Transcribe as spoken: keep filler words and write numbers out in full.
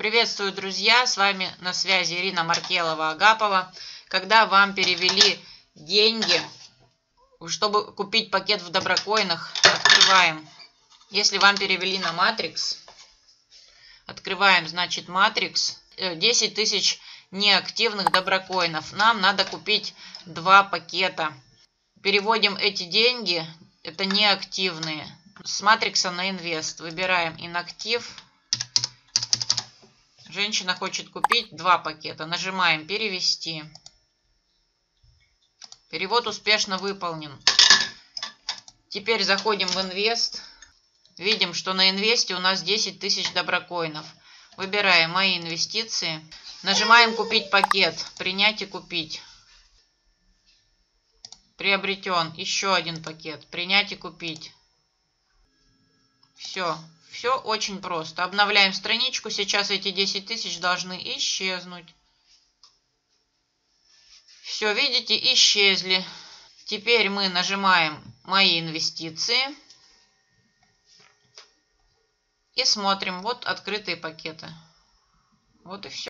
Приветствую, друзья! С вами на связи Ирина Маркелова-Агапова. Когда вам перевели деньги, чтобы купить пакет в Доброкоинах, открываем. Если вам перевели на Матрикс, открываем, значит, Матрикс. десять тысяч неактивных Доброкоинов. Нам надо купить два пакета. Переводим эти деньги, это неактивные, с Матрикса на Инвест. Выбираем Инактив. Женщина хочет купить два пакета. Нажимаем «Перевести». Перевод успешно выполнен. Теперь заходим в Инвест. Видим, что на Инвесте у нас десять тысяч Доброкоинов. Выбираем «Мои инвестиции». Нажимаем «Купить пакет». «Принять и купить». Приобретен. Еще один пакет. «Принять и купить». Все. Все очень просто. Обновляем страничку. Сейчас эти десять тысяч должны исчезнуть. Все, видите, исчезли. Теперь мы нажимаем «Мои инвестиции». И смотрим. Вот открытые пакеты. Вот и все.